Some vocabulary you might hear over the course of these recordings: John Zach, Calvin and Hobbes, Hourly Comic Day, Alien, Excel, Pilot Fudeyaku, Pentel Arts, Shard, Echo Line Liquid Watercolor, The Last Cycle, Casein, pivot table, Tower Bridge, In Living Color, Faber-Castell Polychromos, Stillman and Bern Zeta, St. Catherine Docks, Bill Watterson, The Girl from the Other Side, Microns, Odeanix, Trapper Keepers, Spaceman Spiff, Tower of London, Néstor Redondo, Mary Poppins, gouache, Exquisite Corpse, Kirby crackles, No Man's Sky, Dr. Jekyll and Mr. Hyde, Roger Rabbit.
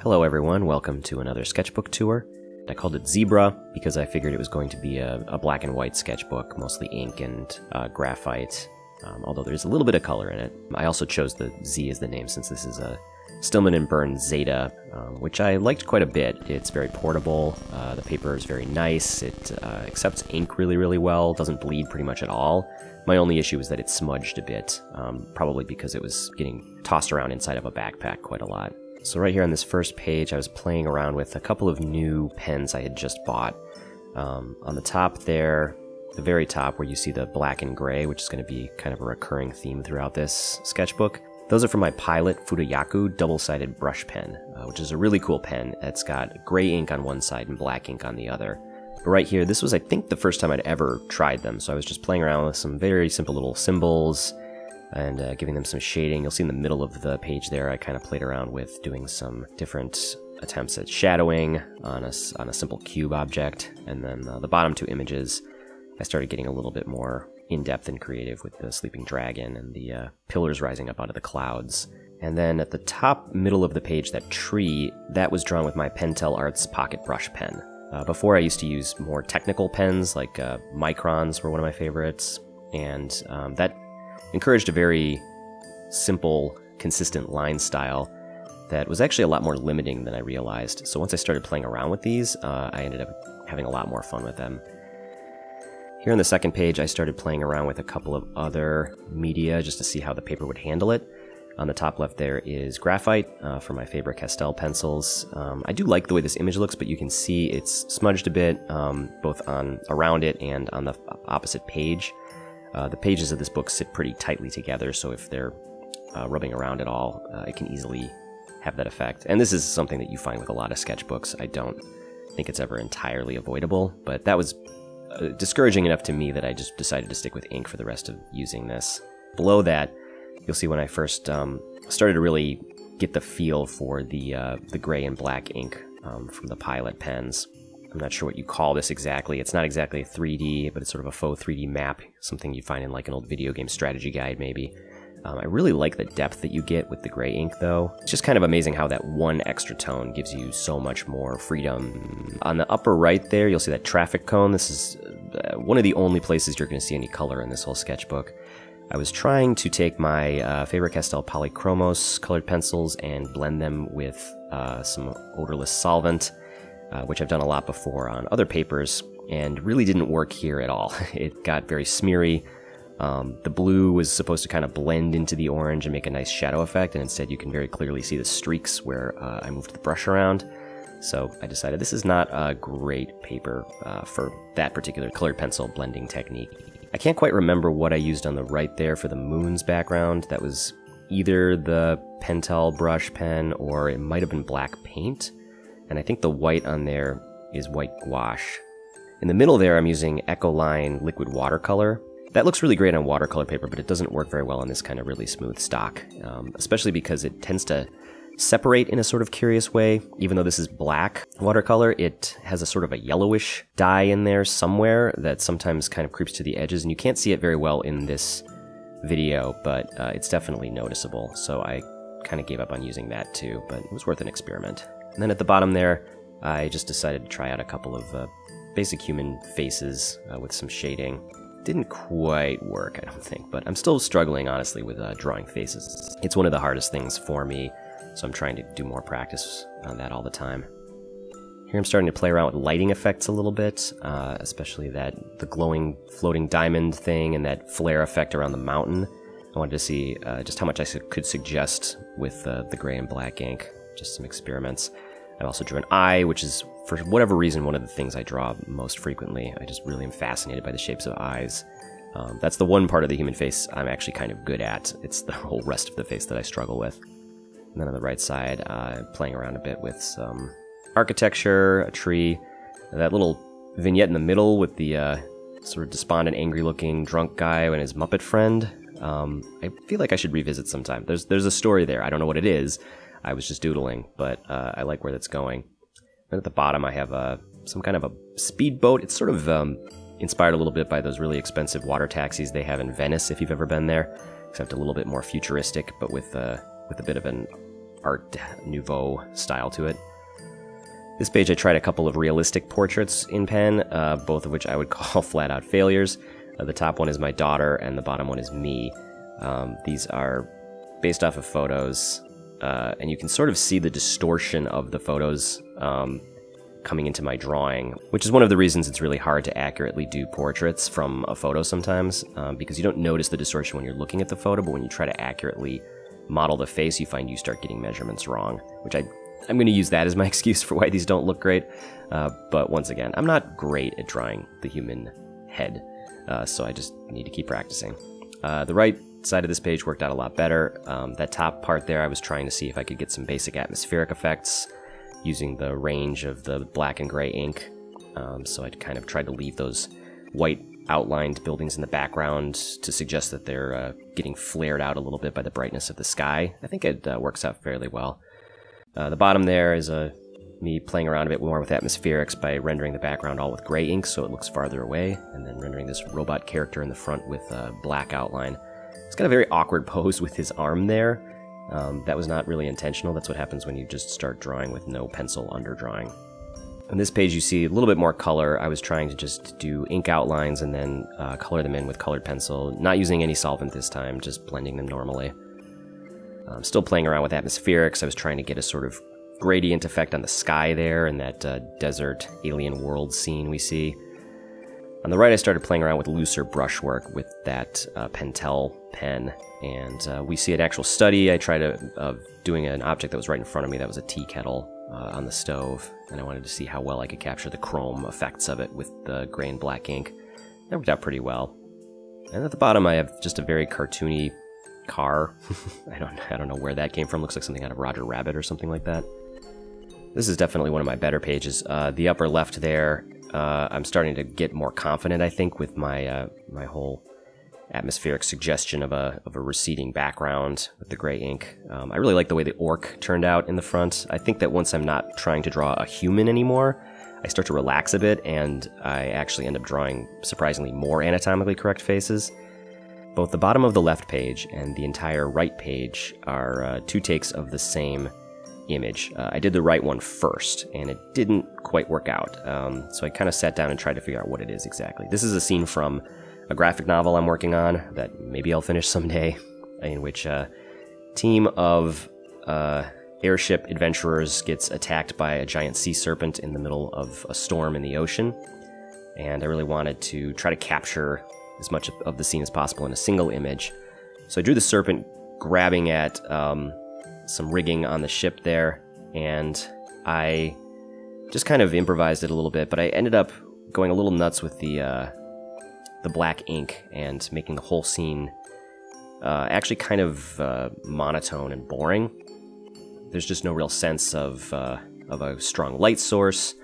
Hello everyone, welcome to another sketchbook tour. I called it Zebra because I figured it was going to be a black and white sketchbook, mostly ink and graphite, although there's a little bit of color in it. I also chose the Z as the name since this is a Stillman and Bern Zeta, which I liked quite a bit. It's very portable, the paper is very nice, it accepts ink really well, doesn't bleed pretty much at all. My only issue is that it smudged a bit, probably because it was getting tossed around inside of a backpack quite a lot. So right here on this first page, I was playing around with a couple of new pens I had just bought. On the top there, the very top where you see the black and gray, which is going to be kind of a recurring theme throughout this sketchbook, those are from my Pilot Fudeyaku double-sided brush pen, which is a really cool pen. It's got gray ink on one side and black ink on the other. But right here, this was, I think, the first time I'd ever tried them, so I was just playing around with some very simple little symbols and giving them some shading. You'll see in the middle of the page there, I kind of played around with doing some different attempts at shadowing on a simple cube object, and then the bottom two images, I started getting a little bit more in-depth and creative with the sleeping dragon and the pillars rising up out of the clouds. And then at the top middle of the page, that tree, that was drawn with my Pentel Arts pocket brush pen. Before, I used to use more technical pens, like Microns were one of my favorites, and that encouraged a very simple, consistent line style that was actually a lot more limiting than I realized. So once I started playing around with these, I ended up having a lot more fun with them. Here on the second page, I started playing around with a couple of other media just to see how the paper would handle it. On the top left there is graphite for my Faber-Castell pencils. I do like the way this image looks, but you can see it's smudged a bit, both around it and on the opposite page. The pages of this book sit pretty tightly together, so if they're rubbing around at all, it can easily have that effect. And this is something that you find with a lot of sketchbooks. I don't think it's ever entirely avoidable, but that was discouraging enough to me that I just decided to stick with ink for the rest of using this. Below that, you'll see when I first started to really get the feel for the gray and black ink from the Pilot pens. I'm not sure what you call this exactly. It's not exactly a 3D, but it's sort of a faux 3D map, something you find in like an old video game strategy guide maybe. I really like the depth that you get with the gray ink though. It's just kind of amazing how that one extra tone gives you so much more freedom. On the upper right there, you'll see that traffic cone. This is one of the only places you're going to see any color in this whole sketchbook. I was trying to take my Faber-Castell Polychromos colored pencils and blend them with some odorless solvent, which I've done a lot before on other papers, and really didn't work here at all. It got very smeary. The blue was supposed to kind of blend into the orange and make a nice shadow effect, and instead you can very clearly see the streaks where I moved the brush around. So I decided this is not a great paper for that particular colored pencil blending technique. I can't quite remember what I used on the right there for the moon's background. That was either the Pentel brush pen or it might have been black paint. And I think the white on there is white gouache. In the middle there, I'm using Echo Line Liquid Watercolor. That looks really great on watercolor paper, but it doesn't work very well on this kind of really smooth stock, especially because it tends to separate in a sort of curious way. Even though this is black watercolor, it has a sort of a yellowish dye in there somewhere that sometimes kind of creeps to the edges, and you can't see it very well in this video, but it's definitely noticeable, so I kind of gave up on using that too, but it was worth an experiment. And then at the bottom there, I just decided to try out a couple of basic human faces with some shading. Didn't quite work, I don't think, but I'm still struggling, honestly, with drawing faces. It's one of the hardest things for me, so I'm trying to do more practice on that all the time. Here I'm starting to play around with lighting effects a little bit, especially the glowing floating diamond thing and that flare effect around the mountain. I wanted to see just how much I could suggest with the gray and black ink, just some experiments. I've also drew an eye, which is, for whatever reason, one of the things I draw most frequently. I just really am fascinated by the shapes of eyes. That's the one part of the human face I'm actually kind of good at. It's the whole rest of the face that I struggle with. And then on the right side, playing around a bit with some architecture, a tree, that little vignette in the middle with the sort of despondent, angry-looking drunk guy and his Muppet friend. I feel like I should revisit sometime. There's a story there. I don't know what it is. I was just doodling, but I like where that's going. And at the bottom, I have some kind of a speedboat. It's sort of inspired a little bit by those really expensive water taxis they have in Venice, if you've ever been there, except a little bit more futuristic, but with a bit of an Art Nouveau style to it. This page I tried a couple of realistic portraits in pen, both of which I would call flat-out failures. The top one is my daughter, and the bottom one is me. These are based off of photos, and you can sort of see the distortion of the photos coming into my drawing, which is one of the reasons it's really hard to accurately do portraits from a photo sometimes, because you don't notice the distortion when you're looking at the photo, but when you try to accurately model the face, you find you start getting measurements wrong, which I'm going to use that as my excuse for why these don't look great, but once again, I'm not great at drawing the human head, so I just need to keep practicing. The right side of this page worked out a lot better. That top part there, I was trying to see if I could get some basic atmospheric effects using the range of the black and gray ink, so I kind of tried to leave those white outlined buildings in the background to suggest that they're getting flared out a little bit by the brightness of the sky. I think it works out fairly well. The bottom there is me playing around a bit more with atmospherics by rendering the background all with gray ink so it looks farther away, and then rendering this robot character in the front with a black outline. It's got a very awkward pose with his arm there. That was not really intentional. That's what happens when you just start drawing with no pencil underdrawing. On this page you see a little bit more color. I was trying to just do ink outlines and then color them in with colored pencil, not using any solvent this time, just blending them normally. I'm still playing around with atmospherics. I was trying to get a sort of gradient effect on the sky there and that desert alien world scene we see. On the right I started playing around with looser brushwork with that Pentel pen, and we see an actual study. I tried doing an object that was right in front of me that was a tea kettle on the stove, and I wanted to see how well I could capture the chrome effects of it with the gray and black ink. That worked out pretty well. And at the bottom I have just a very cartoony car. I don't know where that came from. Looks like something out of Roger Rabbit or something like that. This is definitely one of my better pages. The upper left there, I'm starting to get more confident, I think, with my my whole atmospheric suggestion of a receding background with the gray ink. I really like the way the orc turned out in the front. I think that once I'm not trying to draw a human anymore, I start to relax a bit, and I actually end up drawing surprisingly more anatomically correct faces. Both the bottom of the left page and the entire right page are two takes of the same image. I did the right one first, and it didn't quite work out, so I kind of sat down and tried to figure out what it is exactly. This is a scene from a graphic novel I'm working on that maybe I'll finish someday, in which a team of airship adventurers gets attacked by a giant sea serpent in the middle of a storm in the ocean, and I really wanted to try to capture as much of the scene as possible in a single image. So I drew the serpent grabbing at some rigging on the ship there, and I just kind of improvised it a little bit, but I ended up going a little nuts with the black ink and making the whole scene actually kind of monotone and boring. There's just no real sense of a strong light source,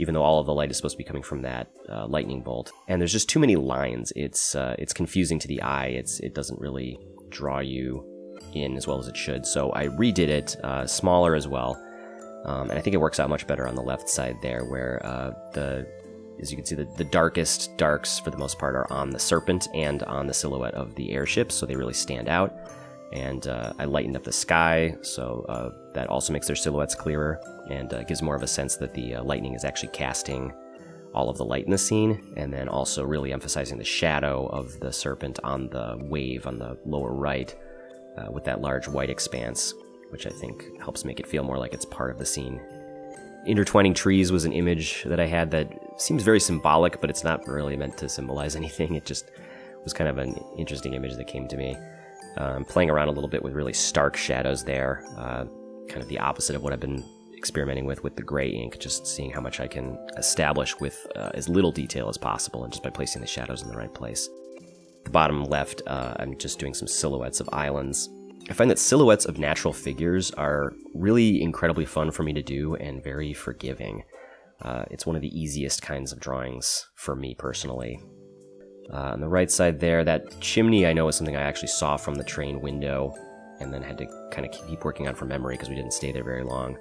even though all of the light is supposed to be coming from that lightning bolt. And there's just too many lines. It's confusing to the eye. It doesn't really draw you in as well as it should. So I redid it, smaller as well. And I think it works out much better on the left side there, where as you can see, the darkest darks for the most part are on the serpent and on the silhouette of the airship, so they really stand out. And I lightened up the sky, so that also makes their silhouettes clearer, and gives more of a sense that the lightning is actually casting all of the light in the scene, and then also really emphasizing the shadow of the serpent on the wave on the lower right with that large white expanse, which I think helps make it feel more like it's part of the scene. Intertwining trees was an image that I had that seems very symbolic, but it's not really meant to symbolize anything. It just was kind of an interesting image that came to me. I'm playing around a little bit with really stark shadows there, kind of the opposite of what I've been experimenting with the gray ink, just seeing how much I can establish with as little detail as possible, and just by placing the shadows in the right place. The bottom left, I'm just doing some silhouettes of islands. I find that silhouettes of natural figures are really incredibly fun for me to do and very forgiving. It's one of the easiest kinds of drawings for me personally. On the right side there, that chimney I know is something I actually saw from the train window and then had to kind of keep working on from memory because we didn't stay there very long.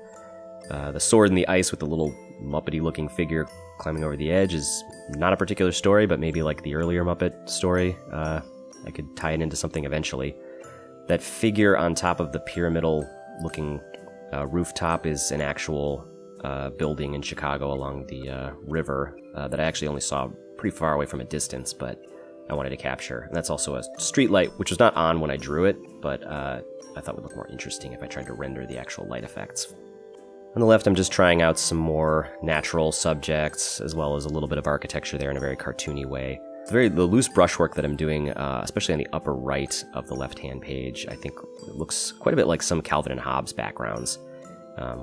The sword in the ice with the little Muppety-looking figure climbing over the edge is not a particular story, but maybe like the earlier Muppet story, I could tie it into something eventually. That figure on top of the pyramidal looking rooftop is an actual building in Chicago along the river that I actually only saw pretty far away from a distance, but I wanted to capture. And that's also a street light, which was not on when I drew it, but I thought would look more interesting if I tried to render the actual light effects. On the left, I'm just trying out some more natural subjects, as well as a little bit of architecture there in a very cartoony way. The loose brushwork that I'm doing, especially on the upper right of the left-hand page, I think it looks quite a bit like some Calvin and Hobbes backgrounds,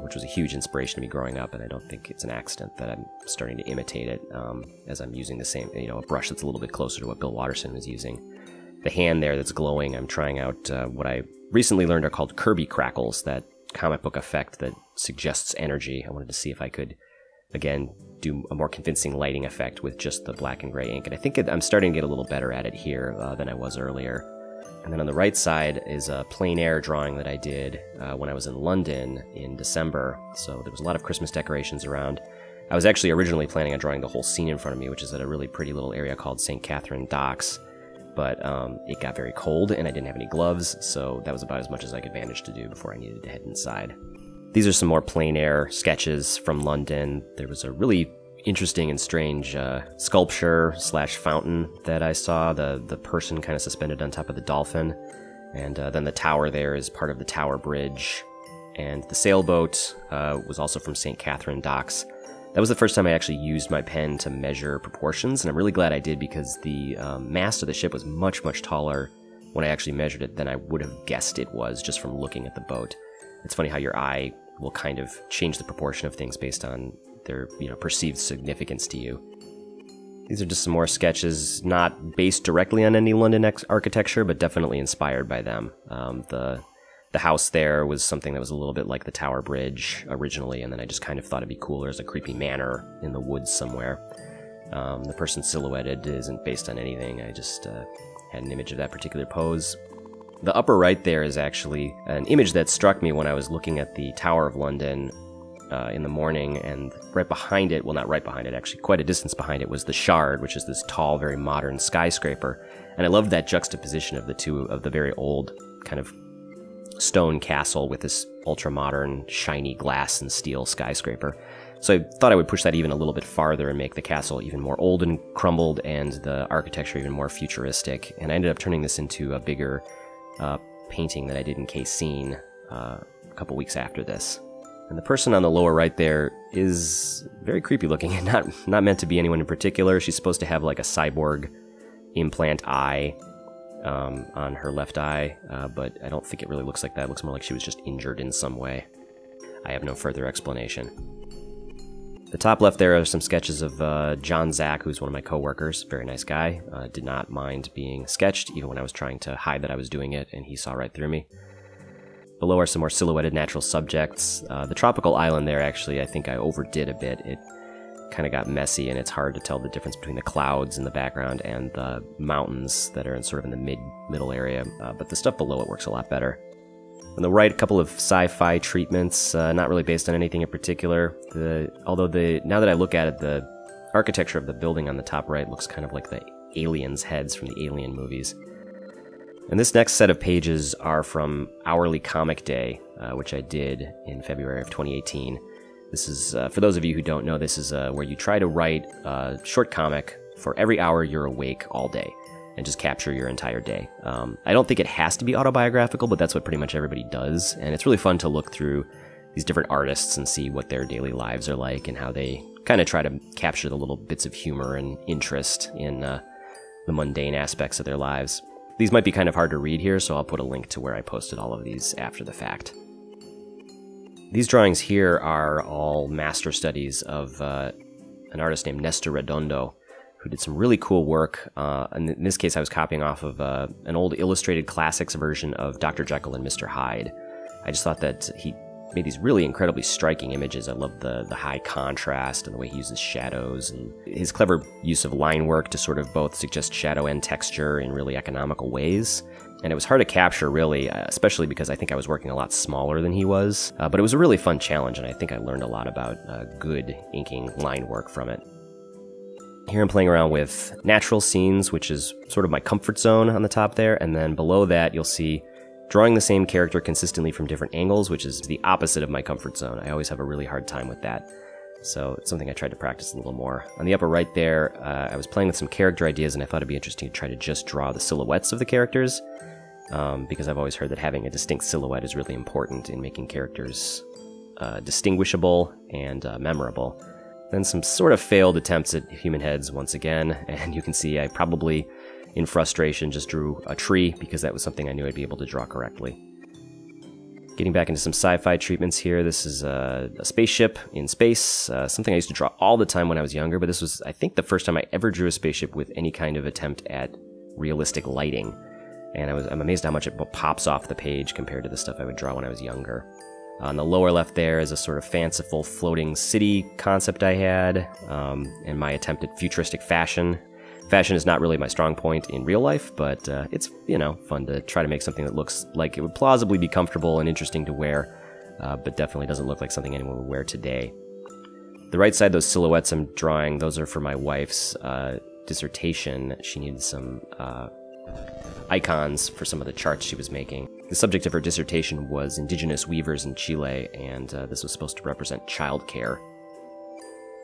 which was a huge inspiration to me growing up, and I don't think it's an accident that I'm starting to imitate it as I'm using the same, a brush that's a little bit closer to what Bill Watterson was using. The hand there that's glowing, I'm trying out what I recently learned are called Kirby crackles, that comic book effect that suggests energy. I wanted to see if I could, again, do a more convincing lighting effect with just the black and gray ink. And I think I'm starting to get a little better at it here than I was earlier. And then on the right side is a plein air drawing that I did when I was in London in December. So there was a lot of Christmas decorations around. I was actually originally planning on drawing the whole scene in front of me, which is at a really pretty little area called St. Catherine Docks. But it got very cold and I didn't have any gloves, so that was about as much as I could manage to do before I needed to head inside. These are some more plein air sketches from London. There was a really interesting and strange sculpture slash fountain that I saw, the person kind of suspended on top of the dolphin. And then the tower there is part of the Tower Bridge. And the sailboat was also from St. Catherine Docks. That was the first time I actually used my pen to measure proportions, and I'm really glad I did because the mast of the ship was much, much taller when I actually measured it than I would have guessed it was just from looking at the boat. It's funny how your eye will kind of change the proportion of things based on their perceived significance to you. These are just some more sketches, not based directly on any London architecture, but definitely inspired by them. The house there was something that was a little bit like the Tower Bridge originally, and then I just kind of thought it'd be cooler as a creepy manor in the woods somewhere. The person silhouetted isn't based on anything, I just had an image of that particular pose. The upper right there is actually an image that struck me when I was looking at the Tower of London in the morning, and right behind it, well not right behind it, actually quite a distance behind it, was the Shard, which is this tall, very modern skyscraper. And I loved that juxtaposition of the two, of the very old kind of stone castle with this ultra-modern, shiny glass and steel skyscraper. So I thought I would push that even a little bit farther and make the castle even more old and crumbled and the architecture even more futuristic. And I ended up turning this into a bigger painting that I did in Casein a couple weeks after this. And the person on the lower right there is very creepy looking and not meant to be anyone in particular. She's supposed to have like a cyborg implant eye on her left eye, but I don't think it really looks like that. It looks more like she was just injured in some way. I have no further explanation. The top left there are some sketches of John Zach, who's one of my co-workers, very nice guy. Did not mind being sketched, even when I was trying to hide that I was doing it, and he saw right through me. Below are some more silhouetted natural subjects. The tropical island there, actually, I think I overdid a bit. It kind of got messy and it's hard to tell the difference between the clouds in the background and the mountains that are in sort of in the middle area, but the stuff below it works a lot better. On the right, a couple of sci-fi treatments, not really based on anything in particular. Now that I look at it, the architecture of the building on the top right looks kind of like the aliens' heads from the Alien movies. And this next set of pages are from Hourly Comic Day, which I did in February of 2018. This is, for those of you who don't know, this is where you try to write a short comic for every hour you're awake all day and just capture your entire day. I don't think it has to be autobiographical, but that's what pretty much everybody does. And it's really fun to look through these different artists and see what their daily lives are like and how they kind of try to capture the little bits of humor and interest in the mundane aspects of their lives. These might be kind of hard to read here, so I'll put a link to where I posted all of these after the fact. These drawings here are all master studies of an artist named Néstor Redondo, who did some really cool work. And in this case, I was copying off of an old illustrated classics version of Dr. Jekyll and Mr. Hyde. I just thought that he made these really incredibly striking images. I love the high contrast and the way he uses shadows, and his clever use of line work to sort of both suggest shadow and texture in really economical ways. And it was hard to capture, really, especially because I think I was working a lot smaller than he was. But it was a really fun challenge, and I think I learned a lot about good inking line work from it. Here I'm playing around with natural scenes, which is sort of my comfort zone on the top there. And then below that, you'll see Drawing the same character consistently from different angles, which is the opposite of my comfort zone. I always have a really hard time with that. So it's something I tried to practice a little more. On the upper right there, I was playing with some character ideas, and I thought it'd be interesting to try to just draw the silhouettes of the characters, because I've always heard that having a distinct silhouette is really important in making characters distinguishable and memorable. Then some sort of failed attempts at human heads once again, and you can see I probably, in frustration, just drew a tree, because that was something I knew I'd be able to draw correctly. Getting back into some sci-fi treatments here, this is a spaceship in space, something I used to draw all the time when I was younger, but this was, I think, the first time I ever drew a spaceship with any kind of attempt at realistic lighting. And I'm amazed how much it pops off the page compared to the stuff I would draw when I was younger. On the lower left there is a sort of fanciful floating city concept I had, and my attempt at futuristic fashion. Fashion is not really my strong point in real life, but it's, you know, fun to try to make something that looks like it would plausibly be comfortable and interesting to wear, but definitely doesn't look like something anyone would wear today. The right side, those silhouettes I'm drawing, those are for my wife's dissertation. She needed some icons for some of the charts she was making. The subject of her dissertation was indigenous weavers in Chile, and this was supposed to represent childcare.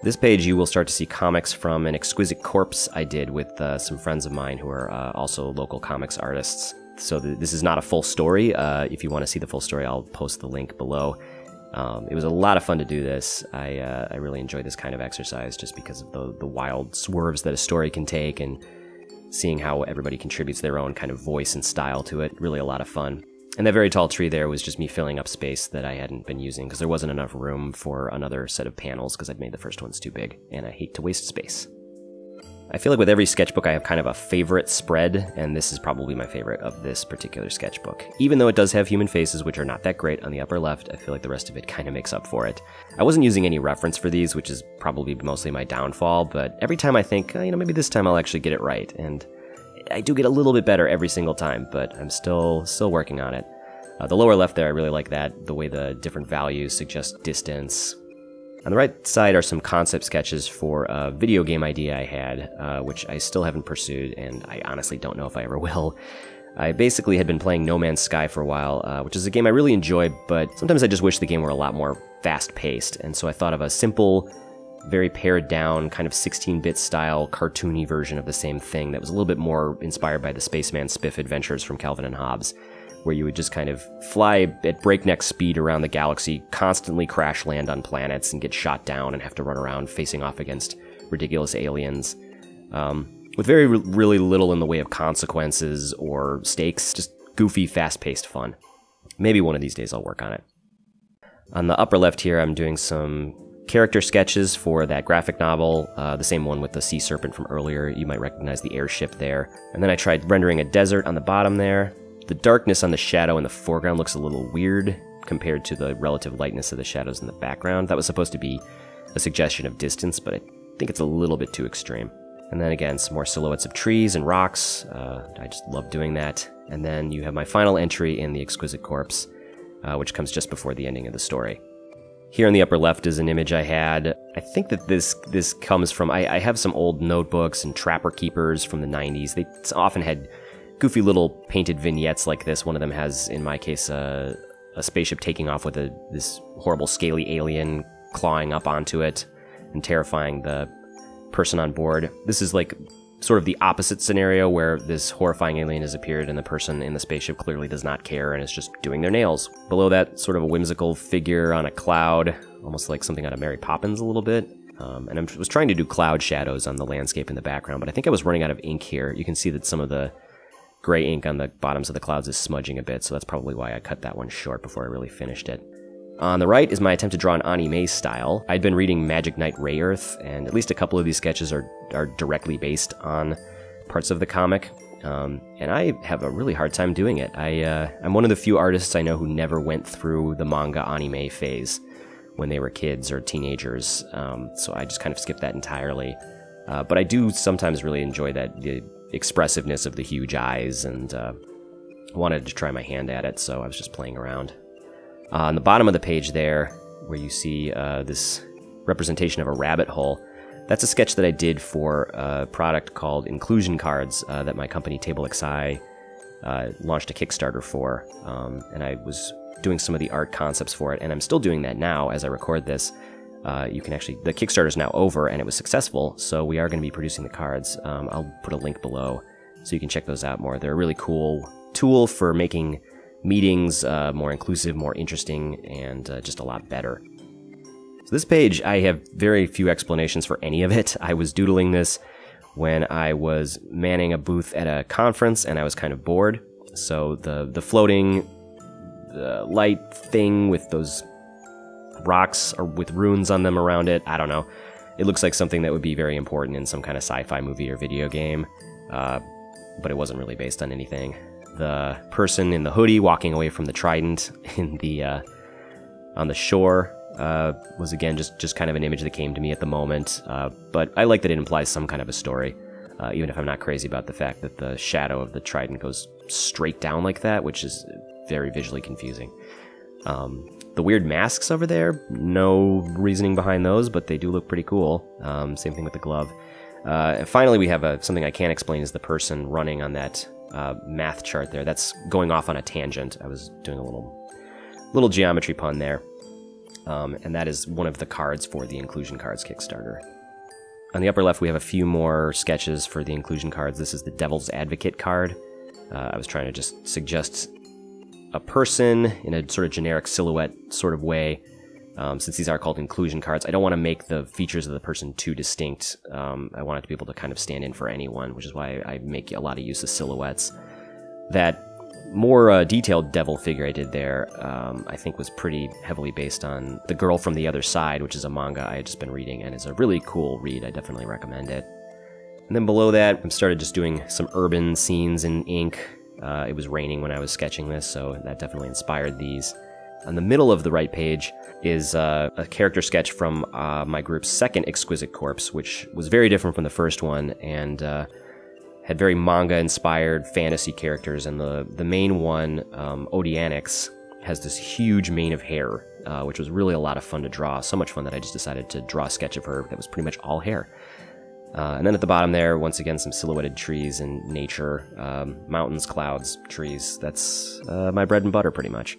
This page you will start to see comics from an exquisite corpse I did with some friends of mine who are also local comics artists. So this is not a full story. If you want to see the full story, I'll post the link below. It was a lot of fun to do this. I really enjoy this kind of exercise just because of the wild swerves that a story can take, and seeing how everybody contributes their own kind of voice and style to it. Really a lot of fun. And that very tall tree there was just me filling up space that I hadn't been using because there wasn't enough room for another set of panels because I'd made the first ones too big, and I hate to waste space. I feel like with every sketchbook I have kind of a favorite spread, and this is probably my favorite of this particular sketchbook. Even though it does have human faces, which are not that great on the upper left, I feel like the rest of it kind of makes up for it. I wasn't using any reference for these, which is probably mostly my downfall, but every time I think, you know, maybe this time I'll actually get it right, and I do get a little bit better every single time, but I'm still working on it. The lower left there, I really like that, the way the different values suggest distance. On the right side are some concept sketches for a video game idea I had, which I still haven't pursued, and I honestly don't know if I ever will. I basically had been playing No Man's Sky for a while, which is a game I really enjoy, but sometimes I just wish the game were a lot more fast-paced, and so I thought of a simple, very pared down, kind of 16-bit style, cartoony version of the same thing that was a little bit more inspired by the Spaceman Spiff adventures from Calvin and Hobbes, where you would just kind of fly at breakneck speed around the galaxy, constantly crash land on planets and get shot down and have to run around facing off against ridiculous aliens, with really little in the way of consequences or stakes, just goofy, fast-paced fun. Maybe one of these days I'll work on it. On the upper left here, I'm doing some character sketches for that graphic novel, the same one with the sea serpent from earlier. You might recognize the airship there. And then I tried rendering a desert on the bottom there. The darkness on the shadow in the foreground looks a little weird compared to the relative lightness of the shadows in the background. That was supposed to be a suggestion of distance, but I think it's a little bit too extreme. And then again, some more silhouettes of trees and rocks. I just love doing that. And then you have my final entry in The Exquisite Corpse, which comes just before the ending of the story. Here in the upper left is an image I had. I think that this comes from, I have some old notebooks and Trapper Keepers from the 90s. They often had goofy little painted vignettes like this. One of them has, in my case, a spaceship taking off with this horrible scaly alien clawing up onto it and terrifying the person on board. This is like sort of the opposite scenario where this horrifying alien has appeared and the person in the spaceship clearly does not care and is just doing their nails. Below that, sort of a whimsical figure on a cloud, almost like something out of Mary Poppins a little bit. And I was trying to do cloud shadows on the landscape in the background, but I think I was running out of ink here. You can see that some of the gray ink on the bottoms of the clouds is smudging a bit, so that's probably why I cut that one short before I really finished it. On the right is my attempt to draw an anime style. I'd been reading Magic Knight Ray Earth, and at least a couple of these sketches are directly based on parts of the comic, and I have a really hard time doing it. I'm one of the few artists I know who never went through the manga anime phase when they were kids or teenagers, so I just kind of skipped that entirely. But I do sometimes really enjoy the expressiveness of the huge eyes, and I wanted to try my hand at it, so I was just playing around. On the bottom of the page there, where you see this representation of a rabbit hole, that's a sketch that I did for a product called Inclusion Cards that my company TableXI launched a Kickstarter for, and I was doing some of the art concepts for it, and I'm still doing that now as I record this. You can actually, the Kickstarter is now over, and it was successful, so we are going to be producing the cards. I'll put a link below so you can check those out more. They're a really cool tool for making meetings more inclusive, more interesting, and just a lot better. So this page, I have very few explanations for any of it. I was doodling this when I was manning a booth at a conference, and I was kind of bored. So the floating light thing with those rocks or with runes on them around it, I don't know. It looks like something that would be very important in some kind of sci-fi movie or video game, but it wasn't really based on anything. The person in the hoodie walking away from the trident in the on the shore was again just kind of an image that came to me at the moment, but I like that it implies some kind of a story, even if I'm not crazy about the fact that the shadow of the trident goes straight down like that, which is very visually confusing. The weird masks over there, no reasoning behind those, but they do look pretty cool. Same thing with the glove. And finally, we have something I can't explain, is the person running on that math chart there. That's going off on a tangent. I was doing a little geometry pun there. And that is one of the cards for the Inclusion Cards Kickstarter. On the upper left, we have a few more sketches for the Inclusion Cards. This is the Devil's Advocate card. I was trying to just suggest a person in a sort of generic silhouette sort of way. Since these are called inclusion cards, I don't want to make the features of the person too distinct. I want it to be able to kind of stand in for anyone, which is why I make a lot of use of silhouettes. That more detailed devil figure I did there, I think was pretty heavily based on The Girl from the Other Side, which is a manga I had just been reading, and it's a really cool read. I definitely recommend it. And then below that, I started just doing some urban scenes in ink. It was raining when I was sketching this, so that definitely inspired these. On the middle of the right page is a character sketch from my group's second Exquisite Corpse, which was very different from the first one, and had very manga-inspired fantasy characters. And the main one, Odeanix, has this huge mane of hair, which was really a lot of fun to draw. So much fun that I just decided to draw a sketch of her that was pretty much all hair. And then at the bottom there, once again, some silhouetted trees and nature, mountains, clouds, trees. That's my bread and butter, pretty much.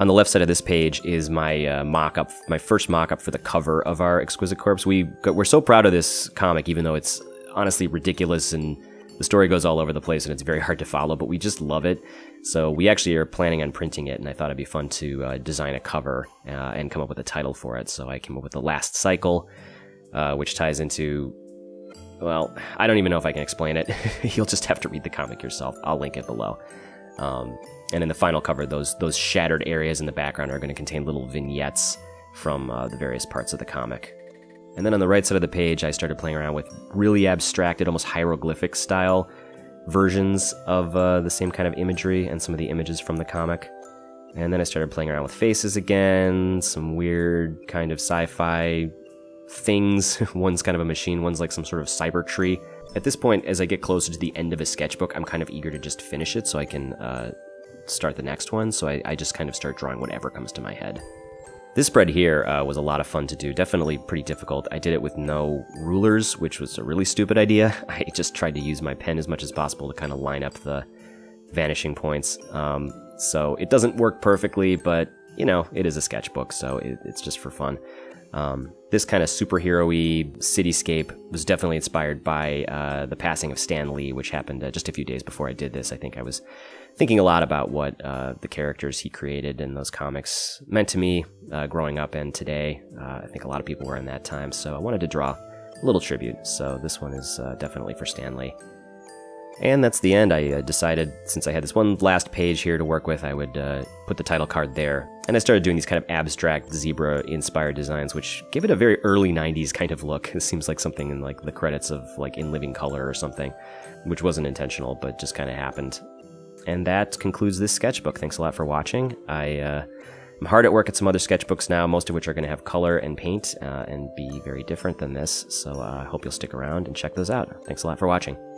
On the left side of this page is my mock-up, my first mock-up for the cover of our Exquisite Corpse. We're so proud of this comic, even though it's honestly ridiculous and the story goes all over the place and it's very hard to follow, but we just love it. So we actually are planning on printing it, and I thought it'd be fun to design a cover and come up with a title for it. So I came up with The Last Cycle, which ties into... Well, I don't even know if I can explain it. You'll just have to read the comic yourself. I'll link it below. And in the final cover, those shattered areas in the background are going to contain little vignettes from the various parts of the comic. And then on the right side of the page, I started playing around with really abstracted, almost hieroglyphic style versions of the same kind of imagery and some of the images from the comic. And then I started playing around with faces again, some weird kind of sci-fi things. One's kind of a machine, one's like some sort of cyber tree. At this point, as I get closer to the end of a sketchbook, I'm kind of eager to just finish it so I can start the next one, so I just kind of start drawing whatever comes to my head. This spread here was a lot of fun to do, definitely pretty difficult. I did it with no rulers, which was a really stupid idea. I just tried to use my pen as much as possible to kind of line up the vanishing points. So it doesn't work perfectly, but, you know, it is a sketchbook, so it's just for fun. This kind of superhero-y cityscape was definitely inspired by the passing of Stan Lee, which happened just a few days before I did this. I think I was thinking a lot about what the characters he created in those comics meant to me growing up and today. I think a lot of people were in that time, so I wanted to draw a little tribute. So this one is definitely for Stan Lee. And that's the end. I decided, since I had this one last page here to work with, I would put the title card there. And I started doing these kind of abstract zebra-inspired designs, which give it a very early 90s kind of look. It seems like something in like the credits of like In Living Color or something, which wasn't intentional, but just kind of happened. And that concludes this sketchbook. Thanks a lot for watching. I'm hard at work at some other sketchbooks now, most of which are going to have color and paint and be very different than this. So I hope you'll stick around and check those out. Thanks a lot for watching.